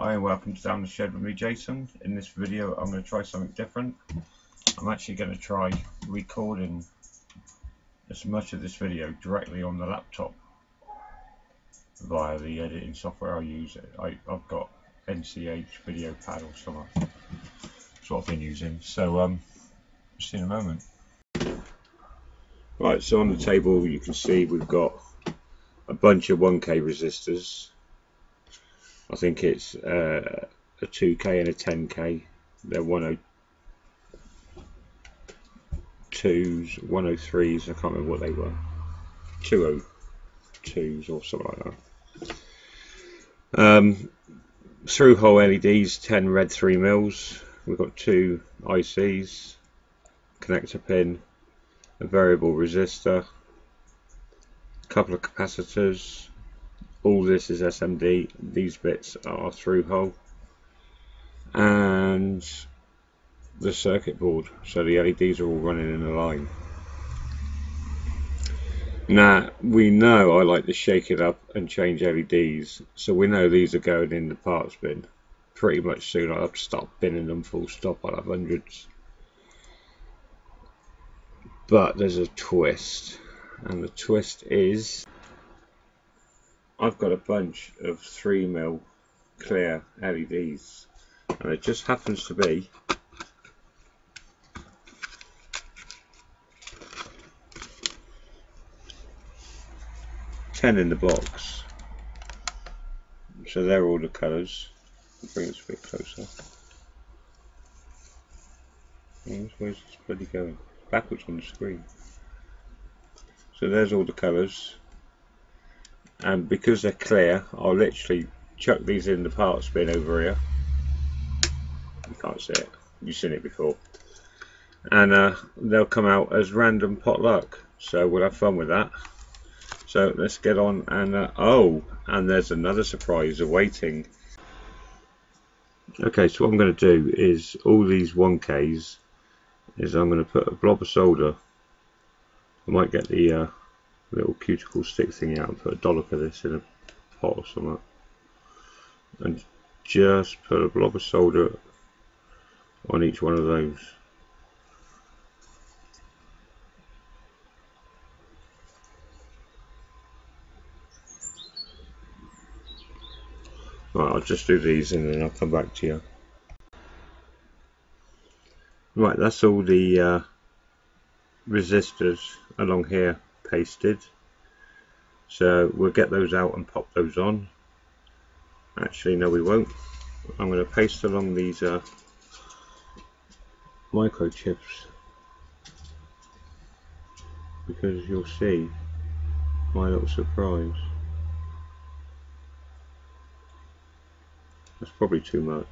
Hi, welcome to Down the Shed with me, Jason. In this video I'm going to try something different. I'm actually going to try recording as much of this video directly on the laptop via the editing software I use. I've got NCH video pad or something. That's what I've been using. So see you in a moment. Right, so on the table you can see we've got a bunch of 1K resistors. I think it's a 2K and a 10K. They're 102s, 103s, I can't remember what they were. 202s or something like that. Through hole LEDs, 10 red 3 mils. We've got two ICs, connector pin, a variable resistor, a couple of capacitors. All this is SMD, these bits are through hole, and the circuit board, so the LEDs are all running in a line. Now we know I like to shake it up and change LEDs, so we know these are going in the parts bin. Pretty much soon I'll have to stop binning them full stop, I'll have hundreds. But there's a twist, and the twist is I've got a bunch of 3 mil clear LEDs, and it just happens to be ten in the box, so they're all the colours. Bring this a bit closer. Where's this bloody going? Backwards on the screen. So there's all the colours. And because they're clear, I'll literally chuck these in the parts bin over here. You can't see it, you've seen it before. And they'll come out as random potluck, so we'll have fun with that. So let's get on and oh, and there's another surprise awaiting. Okay, so what I'm going to do is all these 1Ks is I'm going to put a blob of solder. I might get the little cuticle stick thing out and put a dollop of this in a pot or something, and just put a blob of solder on each one of those. Right, I'll just do these and then I'll come back to you. Right, that's all the resistors along here pasted, so we'll get those out and pop those on. Actually no, we won't. I'm going to paste along these microchips, because you'll see my little surprise. That's probably too much.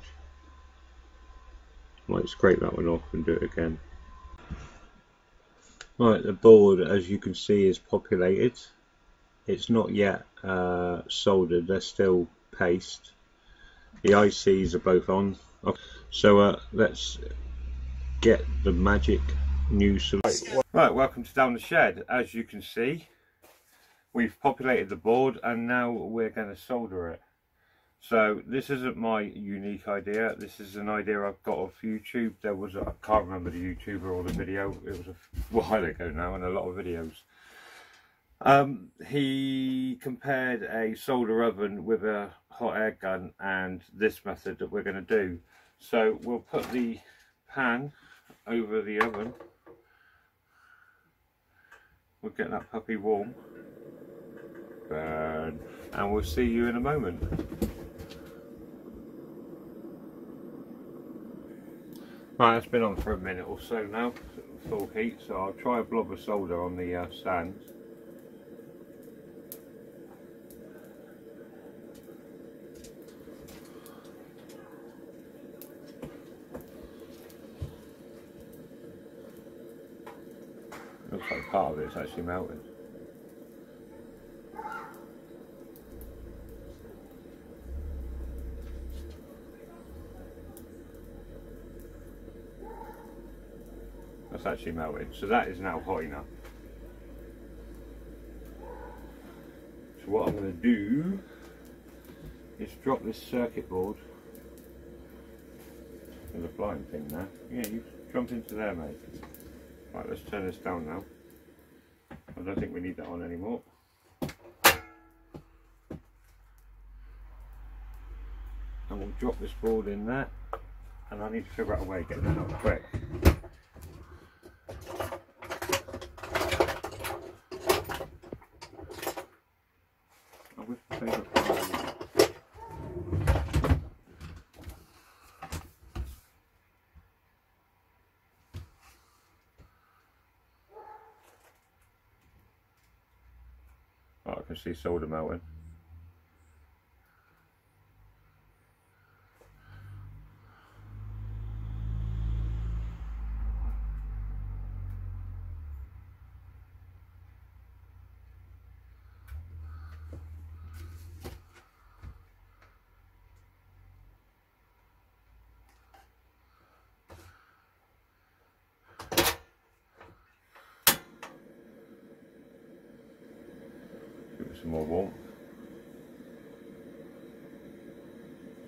Might scrape that one off and do it again. Right, the board, as you can see, is populated. It's not yet soldered, they're still paste. The ICs are both on. Okay. So let's get the magic new solution. Right, welcome to Down the Shed. As you can see, we've populated the board and now we're going to solder it. So this isn't my unique idea, this is an idea I've got off YouTube. There was I can't remember the YouTuber or the video, it was a while ago now, and a lot of videos. He compared a solder oven with a hot air gun and this method that we're going to do. So we'll put the pan over the oven, we'll get that puppy warm, burn, and we'll see you in a moment. Right, it's been on for a minute or so now, full heat, so I'll try a blob of solder on the sand. Looks like part of it's actually melted. That's actually melted, so that is now hot enough. So what I'm going to do is drop this circuit board in the flying thing there. Yeah, you jump into there, mate. Right, let's turn this down now. I don't think we need that on anymore. And we'll drop this board in there. And I need to figure out a way of getting that out quick. Oh, I can see solder melting. Some more warmth.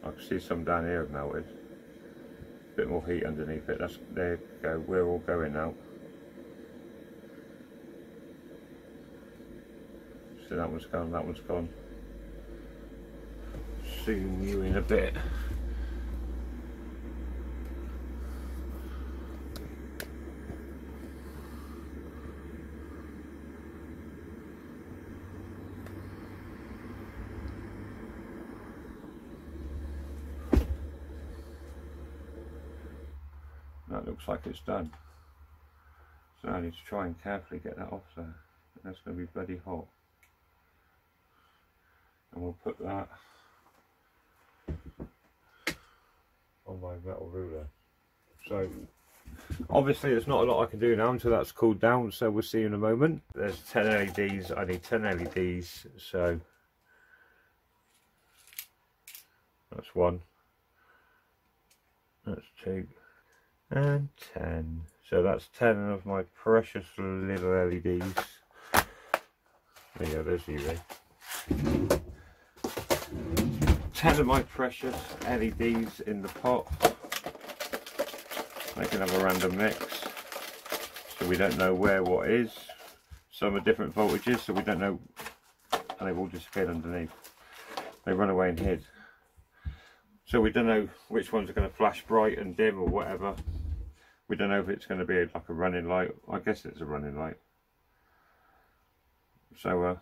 I can see some down here have melted. A bit more heat underneath it. That's there you go. We're all going now. See, that one's gone. That one's gone. Zoom you in a bit. That looks like it's done. So I need to try and carefully get that off there. That's going to be bloody hot. And we'll put that on my metal ruler. So obviously there's not a lot I can do now until that's cooled down, so we'll see you in a moment. There's 10 LEDs, I need 10 LEDs, so that's one, that's two, and 10. So that's 10 of my precious little LEDs. There you go, there's you there. 10 of my precious LEDs in the pot. I can have a random mix, so we don't know where what is. Some are different voltages, so we don't know, and they've all disappeared underneath. They run away and hid. So we don't know which ones are going to flash bright and dim or whatever. We don't know if it's going to be like a running light. I guess it's a running light. So let's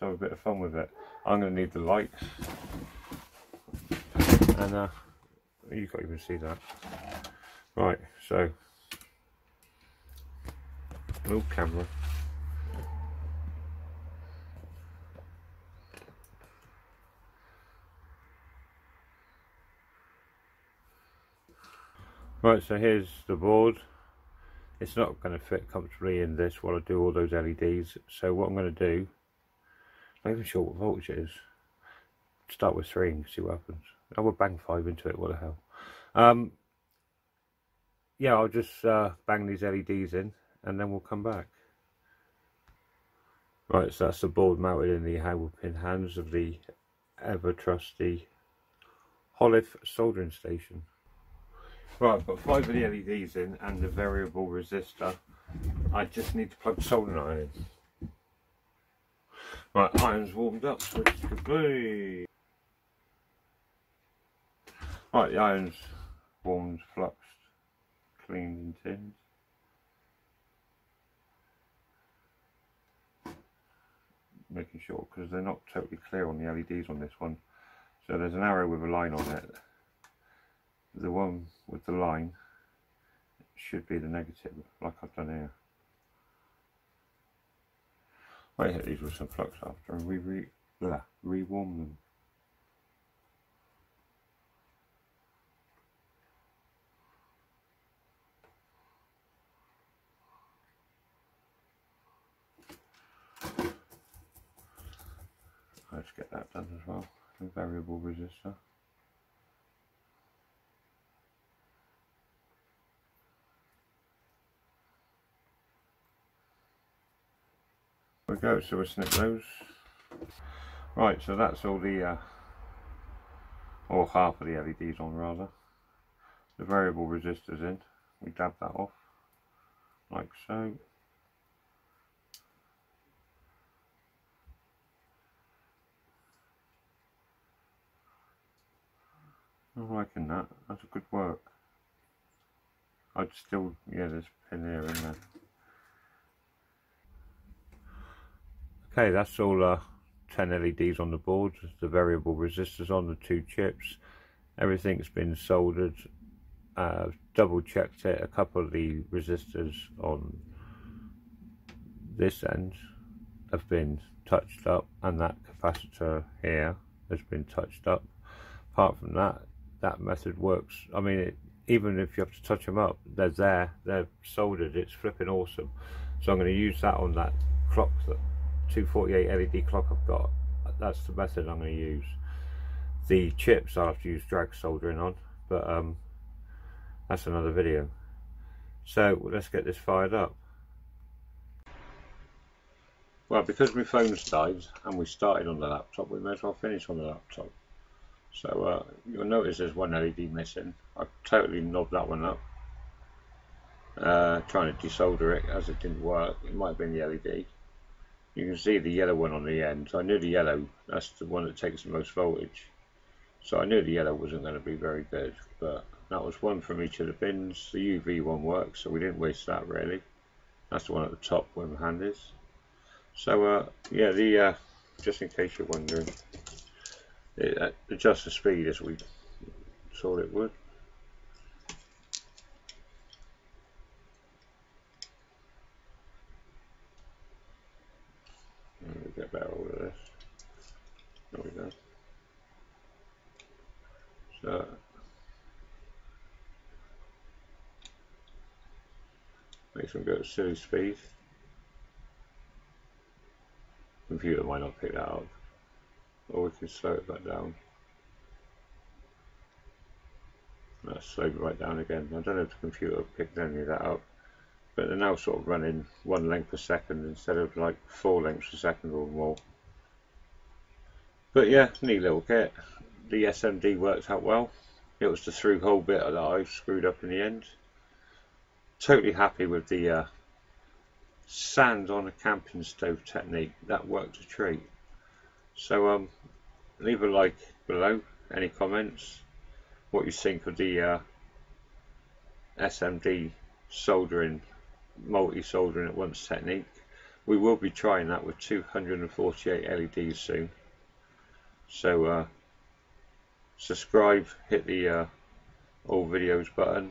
have a bit of fun with it. I'm going to need the light. And you can't even see that. Right, so. Little camera. Right, so here's the board. It's not going to fit comfortably in this while I do all those LEDs. So what I'm going to do, I'm not even sure what voltage it is. Start with 3 and see what happens. I will bang 5 into it, what the hell. Yeah, I'll just bang these LEDs in and then we'll come back. Right, so that's the board mounted in the helping hands of the ever trusty Hollif soldering station. Right, I've got 5 of the LEDs in and the variable resistor. I just need to plug soldering iron in. Right, iron's warmed up, so it's complete. Right, the iron's warmed, fluxed, cleaned and tinned. Making sure, because they're not totally clear on the LEDs on this one. So there's an arrow with a line on it. The one with the line should be the negative, like I've done here. I hit these with some flux after and we rewarm them. Let's get that done as well, the variable resistor. We go, so we'll snip those. Right, so that's all the or half of the LEDs on rather. the variable resistors in. We dab that off like so. I'm liking that, that's a good work. I'd still, yeah, there's a pin here and there. Okay, that's all 10 LEDs on the board, the variable resistors on the two chips. Everything's been soldered. Double checked it, a couple of the resistors on this end have been touched up, and that capacitor here has been touched up. Apart from that, that method works. I mean, even if you have to touch them up, they're there, they're soldered, it's flipping awesome. So I'm going to use that on that clock, that 248 LED clock I've got. That's the method I'm going to use. The chips I'll have to use drag soldering on, but that's another video. So let's get this fired up. Well, because my phone's died and we started on the laptop, we may as well finish on the laptop. So you'll notice there's one LED missing. I've totally knobbed that one up, trying to desolder it as it didn't work. It might have been the LED. You can see the yellow one on the end. So I knew the yellow, that's the one that takes the most voltage. So I knew the yellow wasn't going to be very good, but that was one from each of the bins. The UV one worked, so we didn't waste that really. That's the one at the top where my hand is. So yeah, the just in case you're wondering, it adjusts the speed as we thought it would. Let me get better over this. There we go. So makes them go at silly speed. Computer might not pick that up. Or we can slow it back down. That's slowed right down again. I don't know if the computer picked any of that up, but they're now sort of running 1 length per second instead of like 4 lengths per second or more. But yeah, neat little kit. The SMD worked out well. It was the through hole bit that I screwed up in the end. Totally happy with the sand on a camping stove technique. That worked a treat. So leave a like below, any comments, what you think of the SMD soldering, multi-soldering at once technique. We will be trying that with 248 LEDs soon. So subscribe, hit the all videos button,